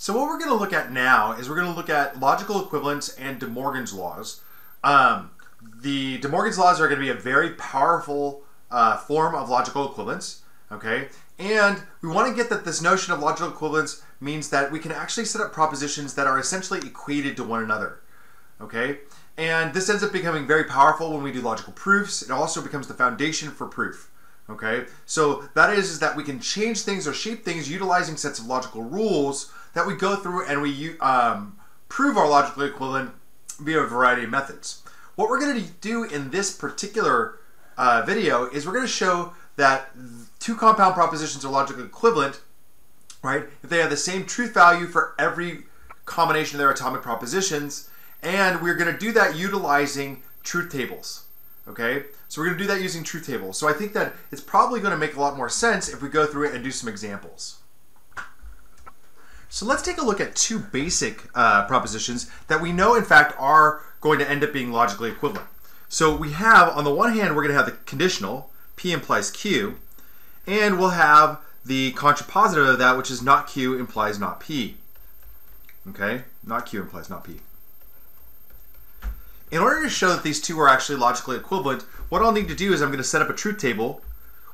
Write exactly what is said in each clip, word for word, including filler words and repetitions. So what we're going to look at now is we're going to look at logical equivalence and De Morgan's laws. Um, the De Morgan's laws are going to be a very powerful uh, form of logical equivalence, okay? And we want to get that this notion of logical equivalence means that we can actually set up propositions that are essentially equated to one another, okay? And this ends up becoming very powerful when we do logical proofs. It also becomes the foundation for proof, okay? So that is, is that we can change things or shape things utilizing sets of logical rules that we go through, and we um, prove our logical equivalent via a variety of methods. What we're going to do in this particular uh, video is we're going to show that two compound propositions are logically equivalent, right, if they have the same truth value for every combination of their atomic propositions, and we're going to do that utilizing truth tables, okay? So we're going to do that using truth tables. So I think that it's probably going to make a lot more sense if we go through it and do some examples. So let's take a look at two basic uh, propositions that we know in fact are going to end up being logically equivalent. So we have, on the one hand, we're going to have the conditional, P implies Q, and we'll have the contrapositive of that, which is not Q implies not P. Okay, not Q implies not P. In order to show that these two are actually logically equivalent, what I'll need to do is I'm going to set up a truth table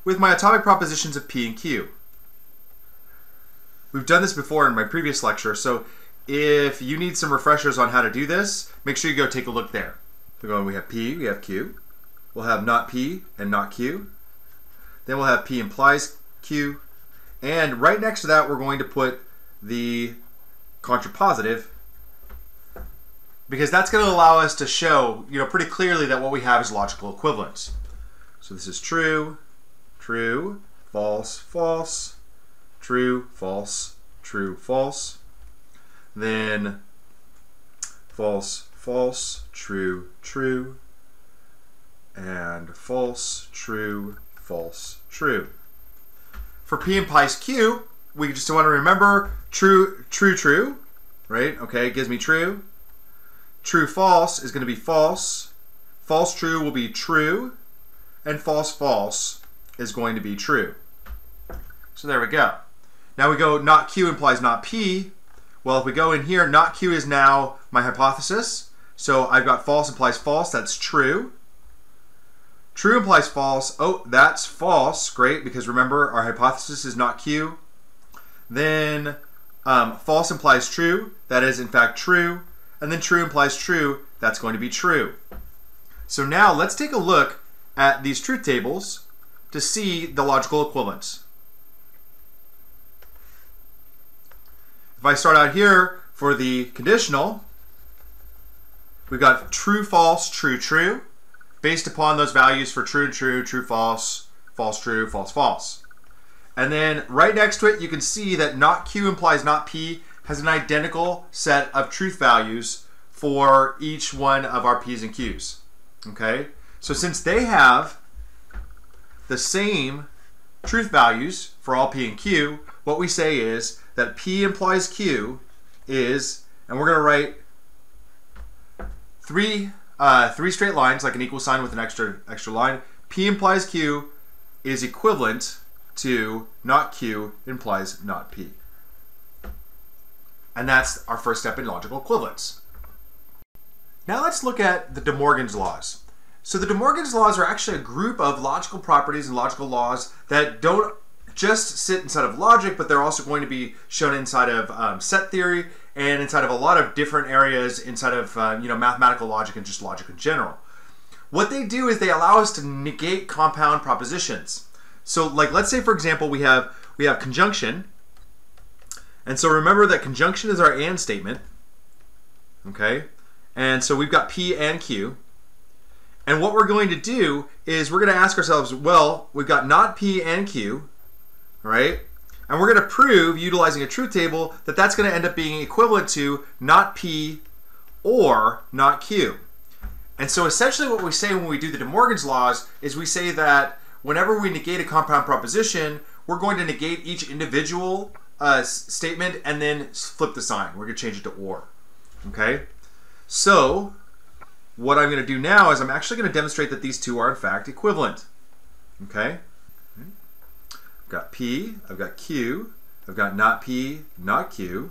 with my atomic propositions of P and Q. We've done this before in my previous lecture, so if you need some refreshers on how to do this, make sure you go take a look there. We're going, we have P, we have Q. We'll have not P and not Q. Then we'll have P implies Q. And right next to that, we're going to put the contrapositive, because that's going to allow us to show, you know, pretty clearly that what we have is logical equivalence. So this is true, true, false, false, true, false, true, false. Then false, false, true, true, and false, true, false, true. For P implies Q, we just want to remember true, true, true, right? Okay, it gives me true. True, false is going to be false. False, true will be true. And false, false is going to be true. So there we go. Now we go not Q implies not P. Well, if we go in here, not Q is now my hypothesis. So I've got false implies false, that's true. True implies false, oh, that's false, great, because remember our hypothesis is not Q. Then um, false implies true, that is in fact true. And then true implies true, that's going to be true. So now let's take a look at these truth tables to see the logical equivalence. If I start out here for the conditional, we've got true, false, true, true, based upon those values for true, true, true, false, false, true, false, false. And then right next to it, you can see that not Q implies not P has an identical set of truth values for each one of our P's and Q's, okay? So since they have the same truth values for all P and Q, what we say is that P implies Q is, and we're going to write three, uh, three straight lines, like an equal sign with an extra, extra line. P implies Q is equivalent to not Q implies not P. And that's our first step in logical equivalence. Now let's look at the De Morgan's laws. So the De Morgan's laws are actually a group of logical properties and logical laws that don't just sit inside of logic, but they're also going to be shown inside of um, set theory and inside of a lot of different areas inside of uh, you know, mathematical logic and just logic in general. What they do is they allow us to negate compound propositions. So like, let's say for example we have we have conjunction, and so remember that conjunction is our and statement, okay? And so we've got P and Q. And what we're going to do is we're going to ask ourselves, well, we've got not P and Q, right? And we're going to prove, utilizing a truth table, that that's going to end up being equivalent to not P or not Q. And so essentially what we say when we do the De Morgan's laws is we say that whenever we negate a compound proposition, we're going to negate each individual uh, statement and then flip the sign. We're going to change it to or, okay? So what I'm going to do now is I'm actually going to demonstrate that these two are in fact equivalent, okay? I've got P, I've got Q, I've got not P, not Q,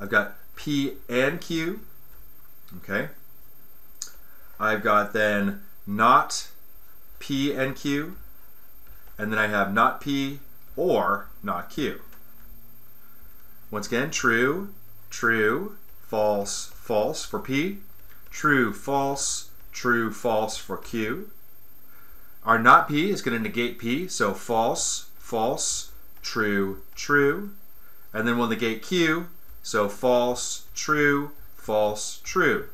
I've got P and Q, okay? I've got then not P and Q, and then I have not P or not Q. Once again, true, true, false, false for P, true, false, true, false for Q. Our not P is going to negate P, so false, false, true, true. And then we'll negate Q, so false, true, false, true.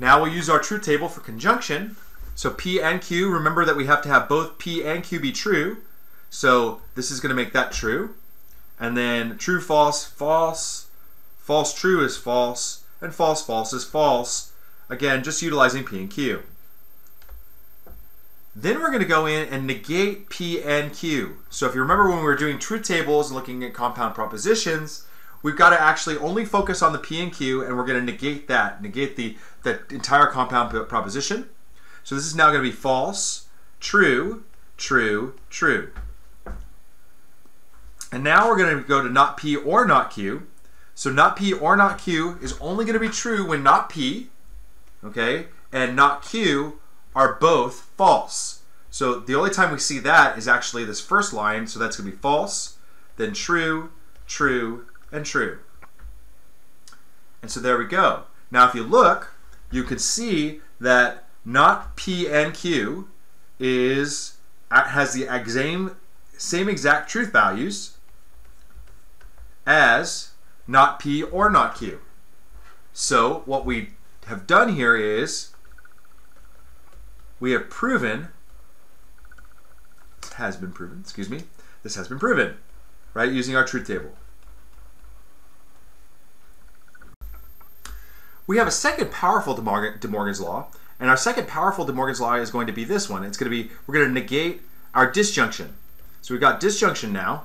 Now we'll use our truth table for conjunction. So P and Q, remember that we have to have both P and Q be true. So this is going to make that true. And then true, false, false, false, true is false, and false, false is false. Again, just utilizing P and Q. Then we're going to go in and negate P and Q. So if you remember when we were doing truth tables and looking at compound propositions, we've got to actually only focus on the P and Q, and we're going to negate that, negate the, the entire compound proposition. So this is now going to be false, true, true, true. And now we're going to go to not P or not Q. So not P or not Q is only going to be true when not P, okay, and not Q are both false. So the only time we see that is actually this first line, so that's gonna be false, then true, true, and true. And so there we go. Now if you look, you can see that not P and Q is, has the same, same exact truth values as not P or not Q. So what we have done here is we have proven, has been proven, excuse me, this has been proven, right, using our truth table. We have a second powerful De Morgan, De Morgan's law, and our second powerful De Morgan's law is going to be this one. It's going to be, we're going to negate our disjunction. So we've got disjunction now,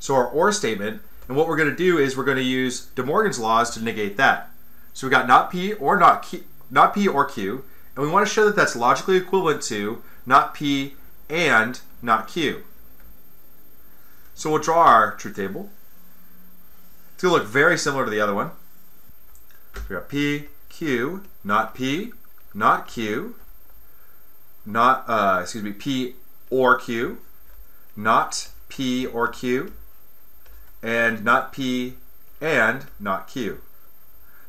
so our or statement, and what we're going to do is we're going to use De Morgan's laws to negate that. So we've got not P or not Q, not P or Q, and we want to show that that's logically equivalent to not P and not Q. So we'll draw our truth table. It's going to look very similar to the other one. We've got P, Q, not P, not Q, not, uh, excuse me, P or Q, not P or Q, and not P and not Q.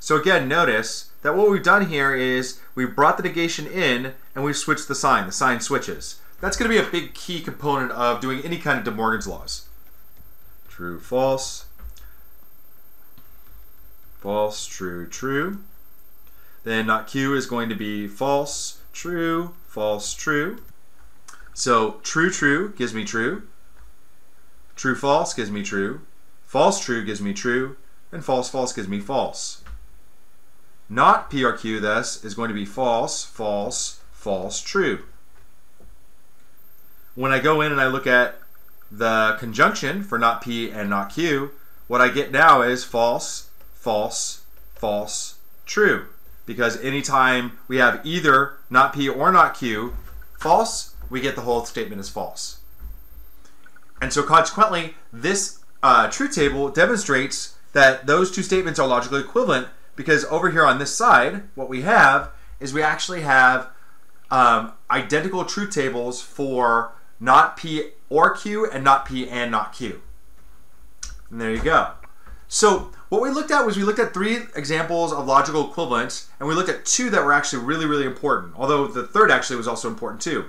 So again, notice that what we've done here is we've brought the negation in and we've switched the sign. The sign switches. That's going to be a big key component of doing any kind of De Morgan's laws. True, false. False, true, true. Then not Q is going to be false, true, false, true. So true, true gives me true. True, false gives me true. False, true gives me true. And false, false gives me false. Not P or Q, thus, is going to be false, false, false, true. When I go in and I look at the conjunction for not P and not Q, what I get now is false, false, false, true. Because anytime we have either not P or not Q false, we get the whole statement as false. And so consequently, this uh, truth table demonstrates that those two statements are logically equivalent, because over here on this side, what we have is we actually have um, identical truth tables for not P or Q and not P and not Q. And there you go. So what we looked at was we looked at three examples of logical equivalence, and we looked at two that were actually really, really important, although the third actually was also important too.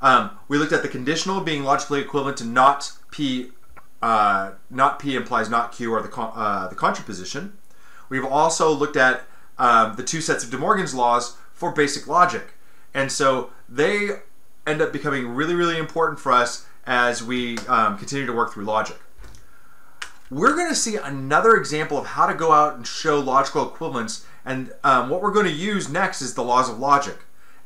Um, we looked at the conditional being logically equivalent to not P, uh, not P implies not Q, or the, con uh, the contraposition. We've also looked at um, the two sets of De Morgan's laws for basic logic. And so they end up becoming really, really important for us as we um, continue to work through logic. We're going to see another example of how to go out and show logical equivalence. And um, what we're going to use next is the laws of logic.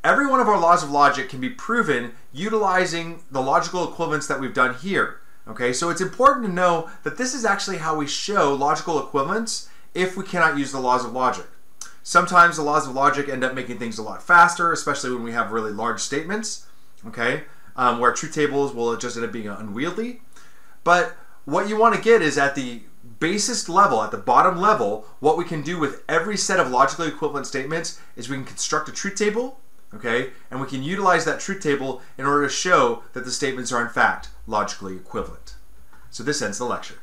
Every one of our laws of logic can be proven utilizing the logical equivalence that we've done here. Okay, so it's important to know that this is actually how we show logical equivalence if we cannot use the laws of logic. Sometimes the laws of logic end up making things a lot faster, especially when we have really large statements, okay, um, where truth tables will just end up being unwieldy. But what you want to get is at the basest level, at the bottom level, what we can do with every set of logically equivalent statements is we can construct a truth table, okay, and we can utilize that truth table in order to show that the statements are in fact logically equivalent. So this ends the lecture.